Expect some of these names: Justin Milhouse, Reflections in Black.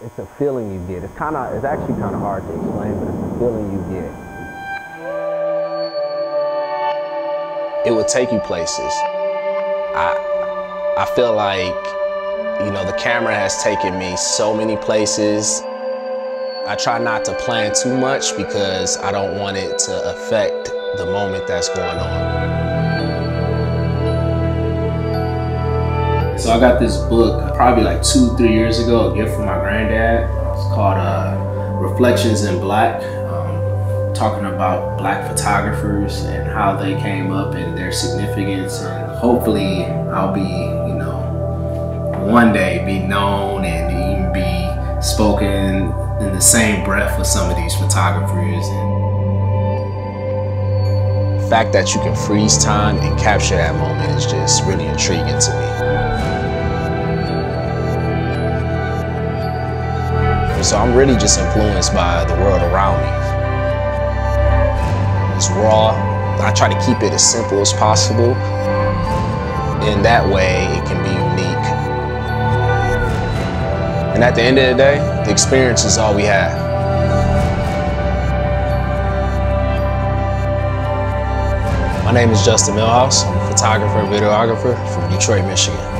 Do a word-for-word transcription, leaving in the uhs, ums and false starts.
It's a feeling you get. It's kind of, it's actually kind of hard to explain, but it's a feeling you get. It will take you places. I, I feel like, you know, the camera has taken me so many places. I try not to plan too much because I don't want it to affect the moment that's going on. So I got this book probably like two, three years ago, a gift from my granddad. It's called uh, Reflections in Black, um, talking about Black photographers and how they came up and their significance. And hopefully I'll be, you know, one day be known and even be spoken in the same breath with some of these photographers. And the fact that you can freeze time and capture that moment is just really intriguing to me. So I'm really just influenced by the world around me. It's raw. I try to keep it as simple as possible. In that way, it can be unique. And at the end of the day, the experience is all we have. My name is Justin Milhouse. I'm a photographer and videographer from Detroit, Michigan.